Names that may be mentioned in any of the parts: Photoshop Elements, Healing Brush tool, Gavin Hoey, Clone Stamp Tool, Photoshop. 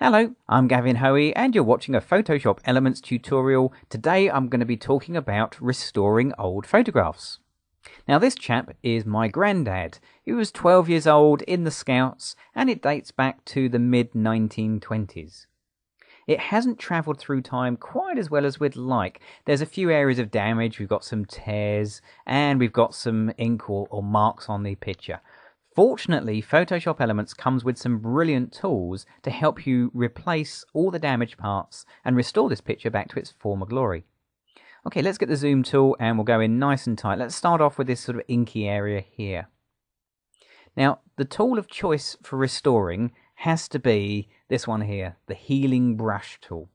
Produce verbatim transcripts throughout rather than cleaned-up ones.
Hello, I'm Gavin Hoey and you're watching a Photoshop Elements tutorial. Today I'm going to be talking about restoring old photographs. Now this chap is my granddad. He was twelve years old in the Scouts and it dates back to the mid nineteen twenties. It hasn't travelled through time quite as well as we'd like. There's a few areas of damage, we've got some tears and we've got some ink or, or marks on the picture. Fortunately, Photoshop Elements comes with some brilliant tools to help you replace all the damaged parts and restore this picture back to its former glory. Okay, let's get the zoom tool and we'll go in nice and tight. Let's start off with this sort of inky area here. Now, the tool of choice for restoring has to be this one here, the Healing Brush tool.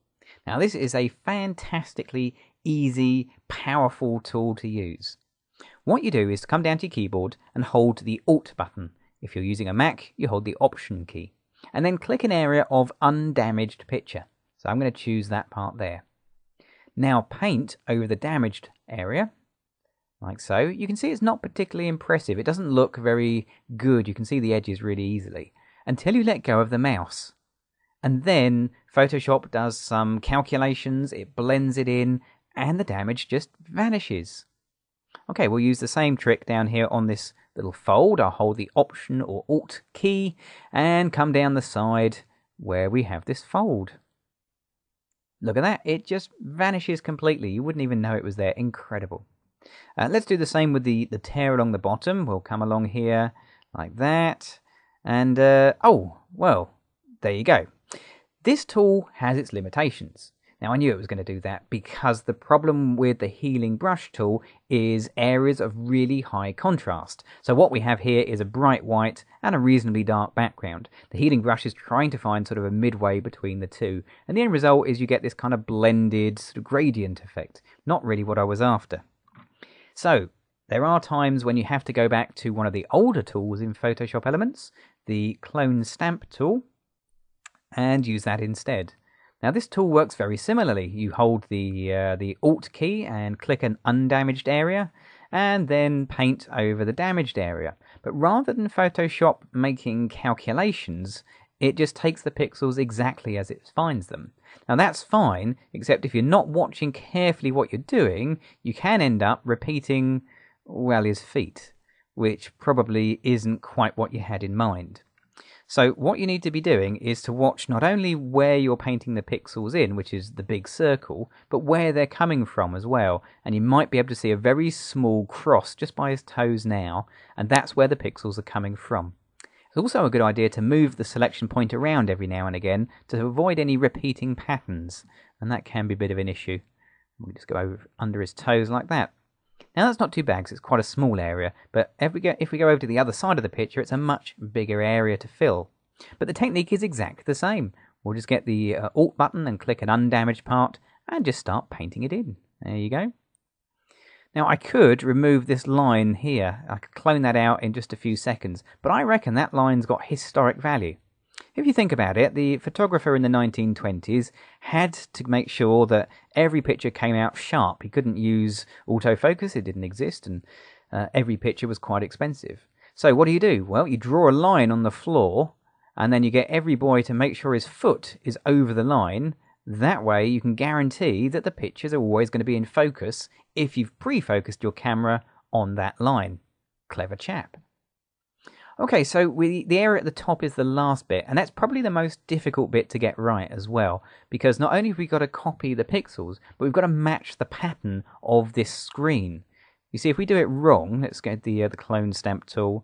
Now, this is a fantastically easy, powerful tool to use. What you do is to come down to your keyboard and hold the Alt button. If you're using a Mac, you hold the Option key. And then click an area of undamaged picture. So I'm going to choose that part there. Now paint over the damaged area, like so. You can see it's not particularly impressive. It doesn't look very good. You can see the edges really easily. Until you let go of the mouse. And then Photoshop does some calculations, it blends it in, and the damage just vanishes. Okay, we'll use the same trick down here on this little fold. I'll hold the Option or Alt key and come down the side where we have this fold. Look at that, it just vanishes completely. You wouldn't even know it was there. Incredible. Uh, let's do the same with the, the tear along the bottom. We'll come along here like that. And, uh, oh, well, there you go. This tool has its limitations. Now, I knew it was going to do that because the problem with the Healing Brush tool is areas of really high contrast. So what we have here is a bright white and a reasonably dark background. The Healing Brush is trying to find sort of a midway between the two. And the end result is you get this kind of blended sort of gradient effect. Not really what I was after. So there are times when you have to go back to one of the older tools in Photoshop Elements, the Clone Stamp tool, and use that instead. Now this tool works very similarly. You hold the, uh, the Alt key and click an undamaged area and then paint over the damaged area. But rather than Photoshop making calculations, it just takes the pixels exactly as it finds them. Now that's fine, except if you're not watching carefully what you're doing, you can end up repeating, well, his feet, which probably isn't quite what you had in mind. So what you need to be doing is to watch not only where you're painting the pixels in, which is the big circle, but where they're coming from as well. And you might be able to see a very small cross just by his toes now, and that's where the pixels are coming from. It's also a good idea to move the selection point around every now and again to avoid any repeating patterns, and that can be a bit of an issue. We'll just go over under his toes like that. Now that's not too bad because it's quite a small area, but if we, go, if we go over to the other side of the picture, it's a much bigger area to fill. But the technique is exactly the same. We'll just get the uh, Alt button and click an undamaged part and just start painting it in. There you go. Now I could remove this line here. I could clone that out in just a few seconds, but I reckon that line's got historic value. If you think about it, the photographer in the nineteen twenties had to make sure that every picture came out sharp. He couldn't use autofocus, it didn't exist, and uh, every picture was quite expensive. So what do you do? Well, you draw a line on the floor, and then you get every boy to make sure his foot is over the line. That way you can guarantee that the pictures are always going to be in focus if you've pre-focused your camera on that line. Clever chap. Okay, so we, the area at the top is the last bit, and that's probably the most difficult bit to get right as well, because not only have we got to copy the pixels, but we've got to match the pattern of this screen. You see, if we do it wrong, let's get the, uh, the Clone Stamp tool,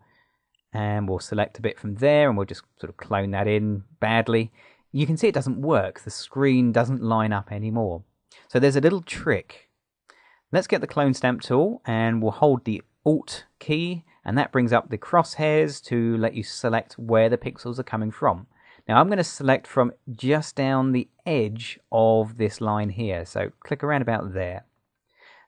and we'll select a bit from there, and we'll just sort of clone that in badly. You can see it doesn't work. The screen doesn't line up anymore. So there's a little trick. Let's get the Clone Stamp tool, and we'll hold the Alt key, and that brings up the crosshairs to let you select where the pixels are coming from. Now I'm going to select from just down the edge of this line here, so click around about there.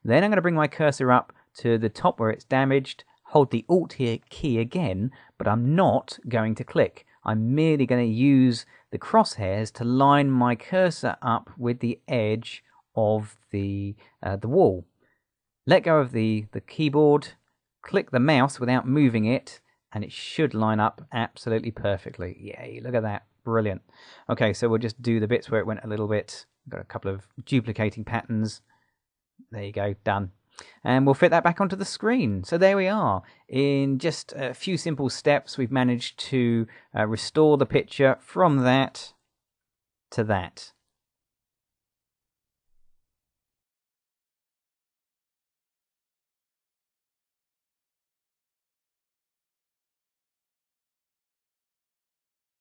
Then I'm going to bring my cursor up to the top where it's damaged, hold the Alt key again, but I'm not going to click. I'm merely going to use the crosshairs to line my cursor up with the edge of the, uh, the wall. Let go of the, the keyboard, click the mouse without moving it, and it should line up absolutely perfectly. Yay, look at that. Brilliant. Okay, so we'll just do the bits where it went a little bit. Got a couple of duplicating patterns. There you go, done. And we'll fit that back onto the screen. So there we are. In just a few simple steps, we've managed to uh, restore the picture from that to that.